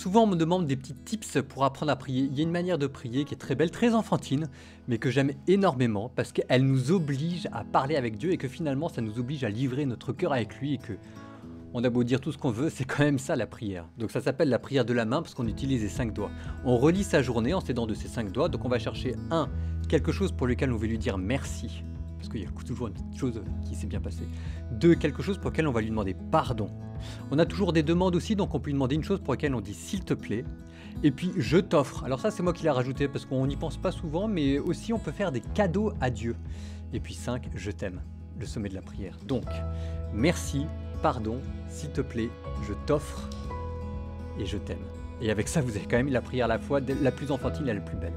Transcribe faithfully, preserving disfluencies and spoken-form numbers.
Souvent on me demande des petits tips pour apprendre à prier. Il y a une manière de prier qui est très belle, très enfantine, mais que j'aime énormément parce qu'elle nous oblige à parler avec Dieu et que finalement ça nous oblige à livrer notre cœur avec lui et que on a beau dire tout ce qu'on veut, c'est quand même ça la prière. Donc ça s'appelle la prière de la main parce qu'on utilise les cinq doigts. On relie sa journée en s'aidant de ces cinq doigts. Donc on va chercher un, quelque chose pour lequel on veut lui dire merci, parce qu'il y a toujours une petite chose qui s'est bien passée. Deux, quelque chose pour lequel on va lui demander pardon. On a toujours des demandes aussi, donc on peut lui demander une chose pour laquelle on dit s'il te plaît. Et puis je t'offre. Alors ça c'est moi qui l'ai rajouté parce qu'on n'y pense pas souvent, mais aussi on peut faire des cadeaux à Dieu. Et puis cinq, je t'aime, le sommet de la prière. Donc merci, pardon, s'il te plaît, je t'offre et je t'aime. Et avec ça, vous avez quand même la prière à la fois la plus enfantine et la plus belle.